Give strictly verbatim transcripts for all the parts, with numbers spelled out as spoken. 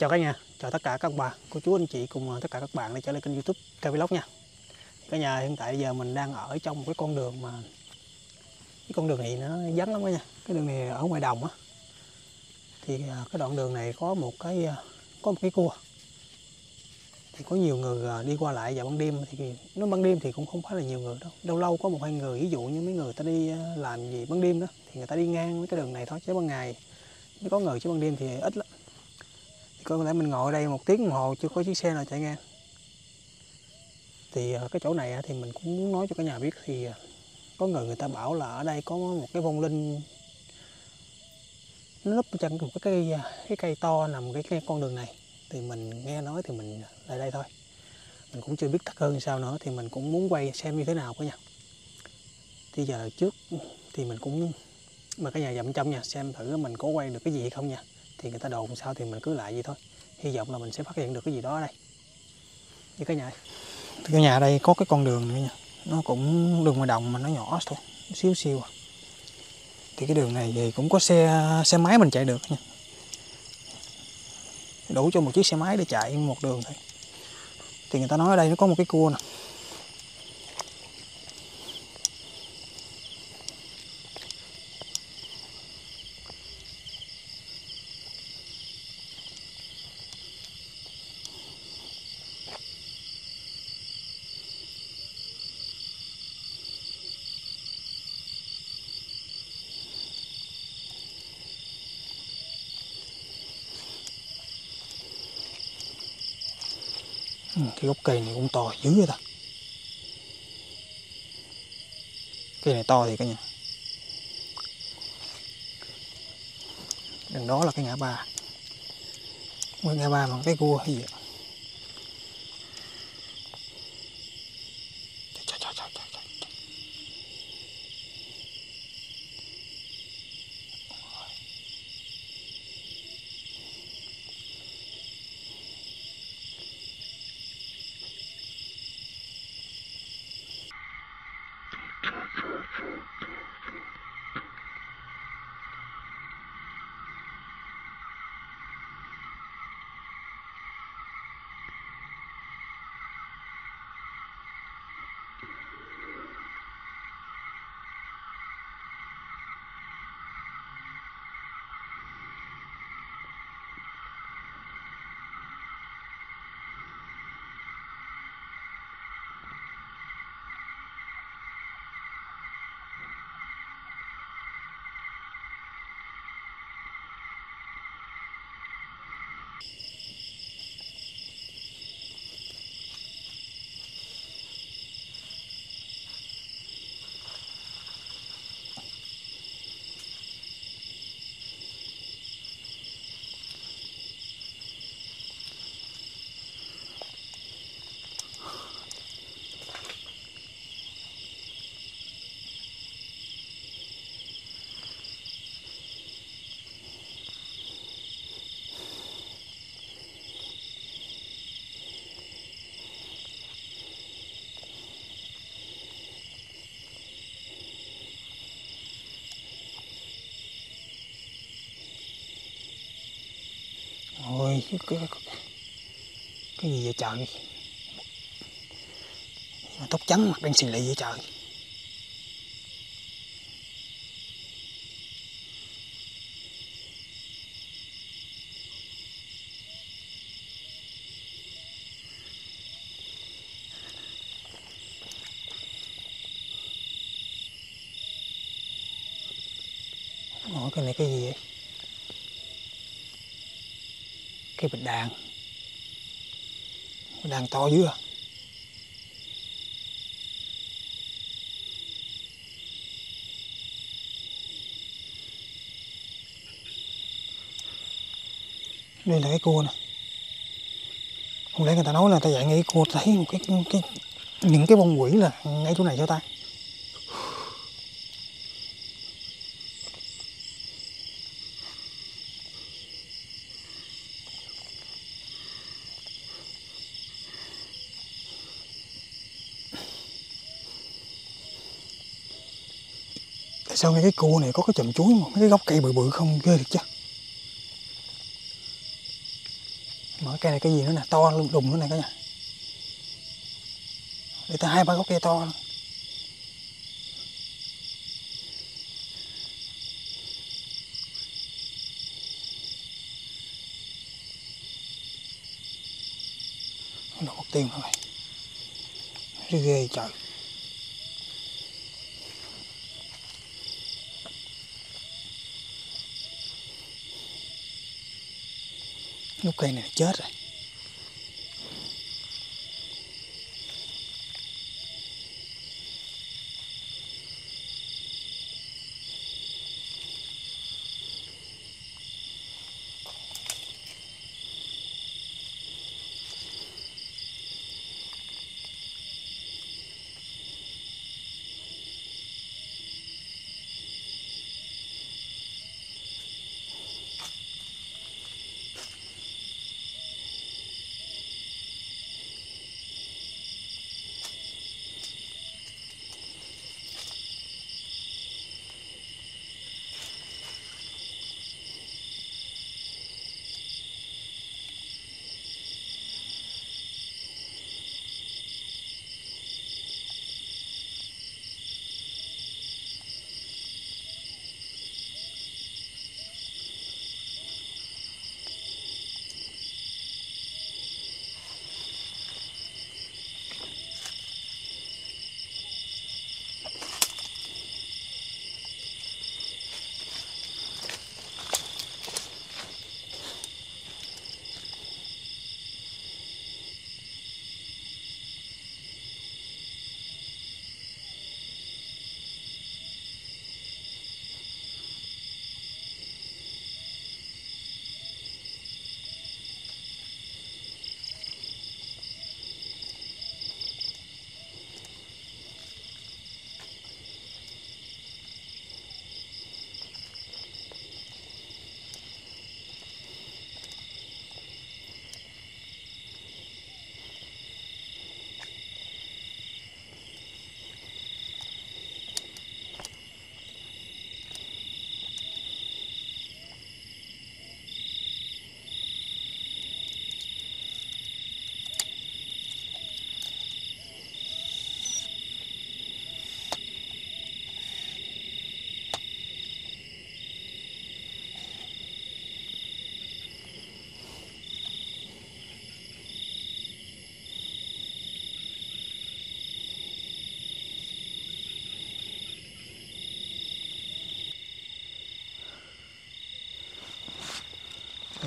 Chào các nhà, chào tất cả các bà, cô chú, anh chị cùng tất cả các bạn đã trở lại kênh YouTube ca a Vlog nha. Cả nhà, hiện tại giờ mình đang ở trong cái con đường mà cái con đường này nó vắng lắm đó nha. Cái đường này ở ngoài đồng á, thì cái đoạn đường này có một cái có một cái cua, thì có nhiều người đi qua lại vào ban đêm. Thì nó ban đêm thì cũng không phải là nhiều người đâu, đâu lâu có một hai người, ví dụ như mấy người ta đi làm gì ban đêm đó thì người ta đi ngang với cái đường này thôi, chứ ban ngày mới có người, chứ ban đêm thì ít lắm. Có lẽ mình ngồi ở đây một tiếng đồng hồ chưa có chiếc xe nào chạy ngang. Thì cái chỗ này thì mình cũng muốn nói cho cả nhà biết, thì có người người ta bảo là ở đây có một cái vong linh nó núp chân một cái cây, cái cây to nằm cái, cái con đường này. Thì mình nghe nói thì mình lại đây thôi, mình cũng chưa biết thật hơn sao nữa, thì mình cũng muốn quay xem như thế nào cả nhà. Thì giờ trước thì mình cũng mà cả nhà dặm trong nha, xem thử mình có quay được cái gì hay không nha. Thì người ta đồn sao thì mình cứ lại vậy thôi, hy vọng là mình sẽ phát hiện được cái gì đó ở đây. Như cái nhà thì cái nhà đây có cái con đường nữa nha, nó cũng đường ngoài đồng mà nó nhỏ thôi, xíu xíu à. Thì cái đường này thì cũng có xe xe máy mình chạy được nha, đủ cho một chiếc xe máy để chạy một đường thôi. Thì người ta nói ở đây nó có một cái cua nè, cái gốc cây này cũng to dữ vậy ta. Cây này to thì cả nhà. Đằng đó là cái ngã ba, nguyên ngã ba bằng cái cua hay gì vậy? Trời, trời, trời, trời, trời. Ôi, cái, cái, cái, cái gì vậy trời, mà tóc trắng mặt đen xì lì vậy trời. Ôi, cái này cái gì vậy? Cái bịch đàn, bịch đàn to dữ à. Đây là cái cua nè, không lẽ người ta nói là ta dạy ngay cua thấy một cái, cái những cái bông quỷ là ngay chỗ này cho ta. Sao ngay cái cua này có cái chùm chuối mà mấy cái gốc cây bự bự không ghê được chứ. Cây này cây gì nữa nè, to luôn, đùng nữa này các nhà. Để ta hai ba gốc cây to. Nó một tiền thôi. Nó ghê trời. Lúc cây này chết rồi.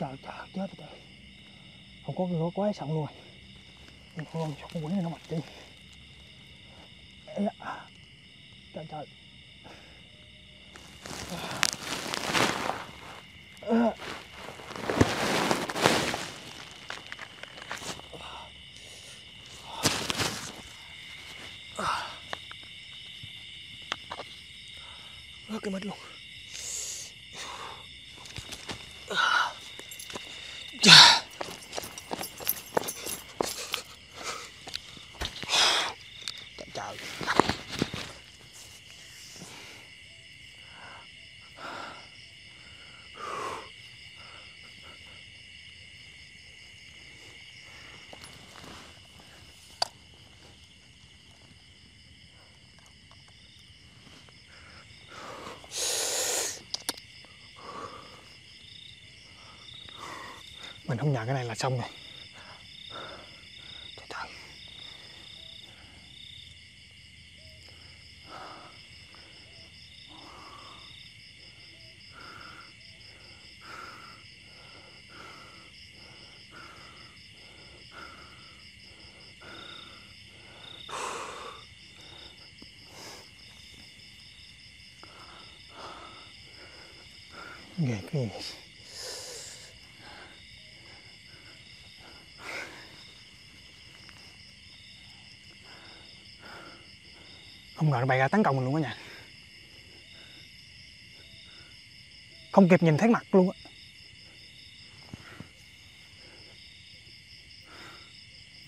trời trời chết rồi, không có lửa quá sẵn luôn. Con con con quỷ này nó mặc đi. Trời trời. Rớt cái mất luôn. Mình không nhận cái này là xong rồi. Trời trời. Ghê cái gì. Không ngờ nó bay ra tấn công mình luôn á nha. Không kịp nhìn thấy mặt luôn á.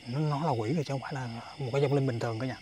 Nó, nó là quỷ rồi chứ không phải là một cái vong linh bình thường cả nhà.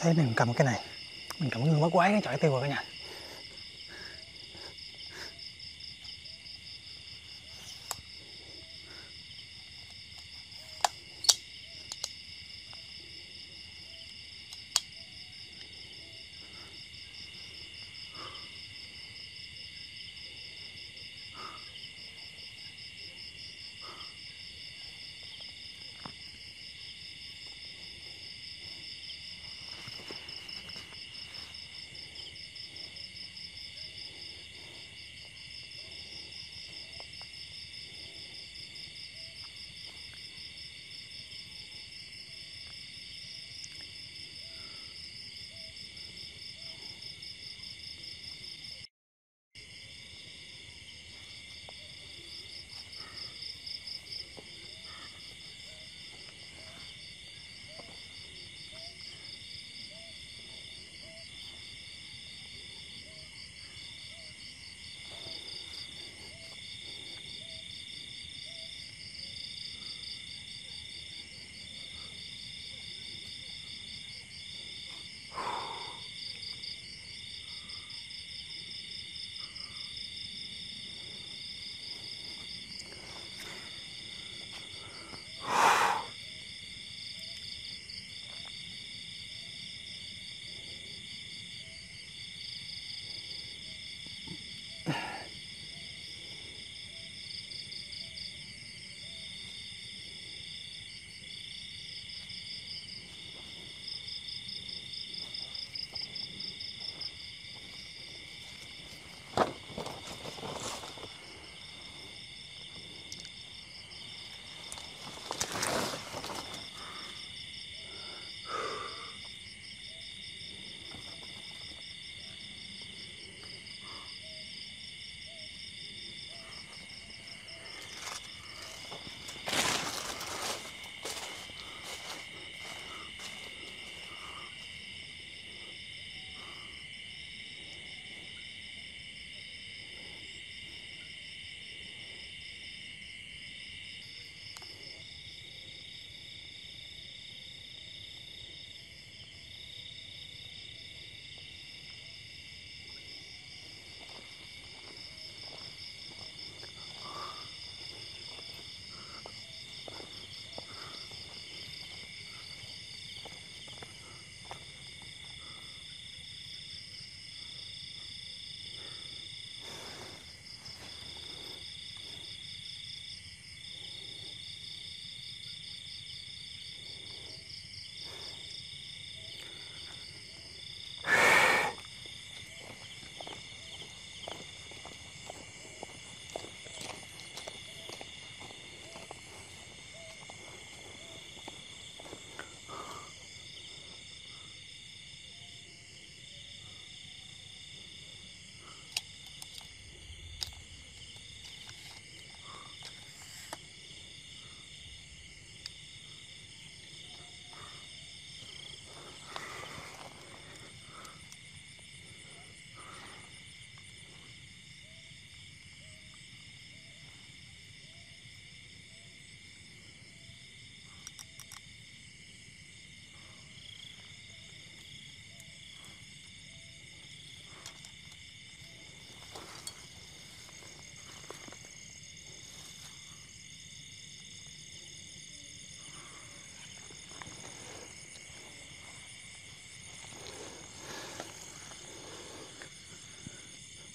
thấy mình cầm cái này, mình cầm gương mất quái cái chọi tiêu rồi cả nhà.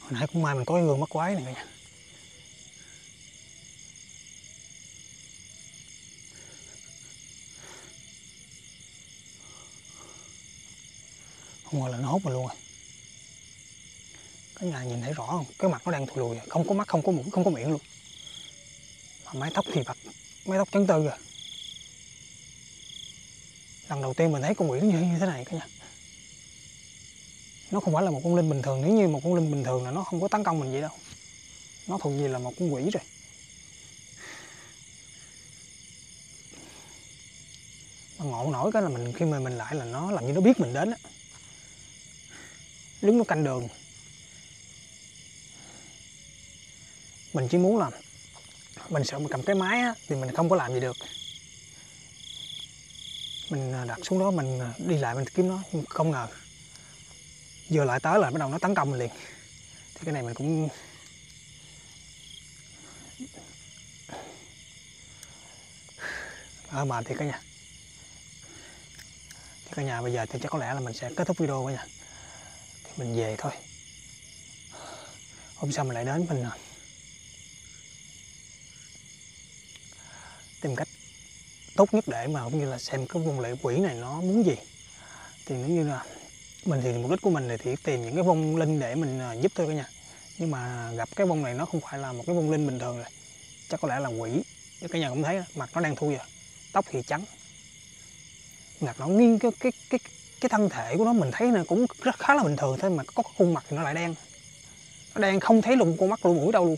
Hồi nãy cũng may mình có cái gương mắt quái này cả nhà. Không ngờ là nó hốt mình luôn rồi. Cái nhà nhìn thấy rõ không? Cái mặt nó đang thù lùi rồi. Không có mắt, không có mũi, không có miệng luôn. Mà mái tóc thì bạc, mái tóc trắng tơ rồi. Lần đầu tiên mình thấy con Nguyễn như thế này cả nhà. Nó không phải là một con linh bình thường, nếu như một con linh bình thường là nó không có tấn công mình vậy đâu. Nó thuộc gì là một con quỷ rồi. Mà ngộ nổi cái là mình khi mà mình lại là nó làm như nó biết mình đến á. Đứng nó canh đường. Mình chỉ muốn là mình sợ mình cầm cái máy á thì mình không có làm gì được. Mình đặt xuống đó, mình đi lại mình kiếm nó, không ngờ vừa lại tới là bắt đầu nó tấn công mình liền. Thì cái này mình cũng ở mệt thiệt cả nhà. Thì cả nhà bây giờ thì chắc có lẽ là mình sẽ kết thúc video cả nhà. Thì mình về thôi. Hôm sau mình lại đến, mình tìm cách tốt nhất để mà cũng như là xem cái vong lệ quỷ này nó muốn gì. Thì nếu như là mình thì mục đích của mình thì tìm những cái vong linh để mình giúp thôi cả nhà. Nhưng mà gặp cái vong này nó không phải là một cái vong linh bình thường rồi. Chắc có lẽ là quỷ. Cả nhà cũng thấy mặt nó đang thui rồi, tóc thì trắng, ngặt nó nghiêng cái cái cái cái thân thể của nó mình thấy là cũng rất khá là bình thường thôi, mà có khuôn mặt thì nó lại đen, nó đen không thấy luôn con mắt luôn mũi đâu luôn,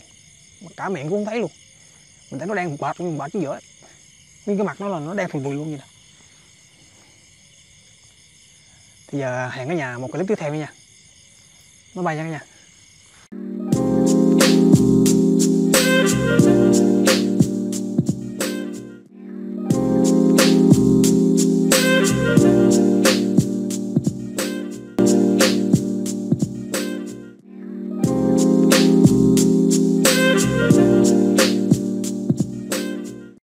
mà cả miệng cũng không thấy luôn. Mình thấy nó đen một bệt một bệt chứ giữa, nguyên cái mặt nó là nó đen phì phì luôn vậy nè. Thì giờ hẹn cả nhà một clip tiếp theo nha, bye bye nha cả nhà.